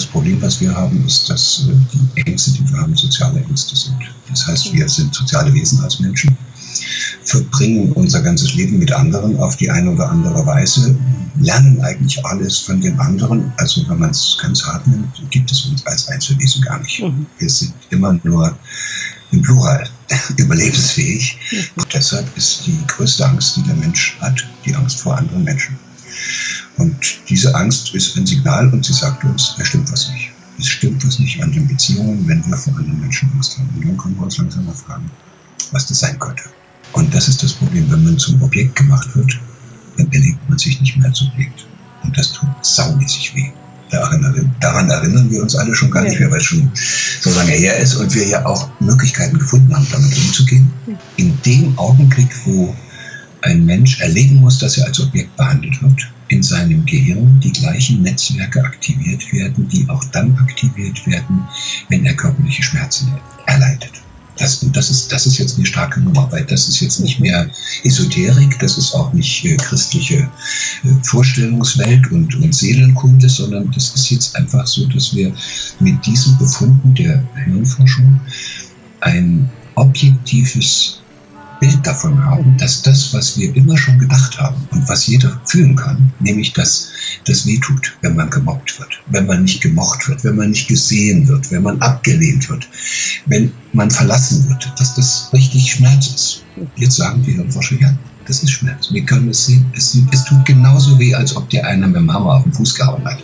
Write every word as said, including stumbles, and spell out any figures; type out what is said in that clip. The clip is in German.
das Problem, was wir haben, ist, dass die Ängste, die wir haben, soziale Ängste sind. Das heißt, wir sind soziale Wesen als Menschen, verbringen unser ganzes Leben mit anderen auf die eine oder andere Weise, lernen eigentlich alles von den anderen. Also wenn man es ganz hart nimmt, gibt es uns als Einzelwesen gar nicht. Mhm. Wir sind immer nur im Plural überlebensfähig. Mhm. Und deshalb ist die größte Angst, die der Mensch hat, die Angst vor anderen Menschen. Und diese Angst ist ein Signal und sie sagt uns, da stimmt was nicht. Es stimmt was nicht an den Beziehungen, wenn wir vor anderen Menschen Angst haben. Und dann können wir uns langsam mal fragen, was das sein könnte. Und das ist das Problem, wenn man zum Objekt gemacht wird, dann erlebt man sich nicht mehr als Objekt. Und das tut saumäßig weh. Daran erinnern wir uns alle schon gar nicht mehr, weil es schon so lange her ist und wir ja auch Möglichkeiten gefunden haben, damit umzugehen. In dem Augenblick, wo ein Mensch erleben muss, dass er als Objekt behandelt wird, in seinem Gehirn die gleichen Netzwerke aktiviert werden, die auch dann aktiviert werden, wenn er körperliche Schmerzen erleidet. Das, das, ist, das ist jetzt eine starke Nummer, weil das ist jetzt nicht mehr Esoterik, das ist auch nicht äh, christliche äh, Vorstellungswelt und, und Seelenkunde, sondern das ist jetzt einfach so, dass wir mit diesen Befunden der Hirnforschung ein objektives Bild davon haben, dass das, was wir immer schon gedacht haben und was jeder fühlen kann, nämlich dass das wehtut, wenn man gemobbt wird, wenn man nicht gemocht wird, wenn man nicht gesehen wird, wenn man abgelehnt wird, wenn man verlassen wird, dass das richtig Schmerz ist. Jetzt sagen die Hirnforscher, ja, das ist Schmerz. Wir können es sehen, es, es tut genauso weh, als ob dir einer mit dem Hammer auf den Fuß gehauen hat.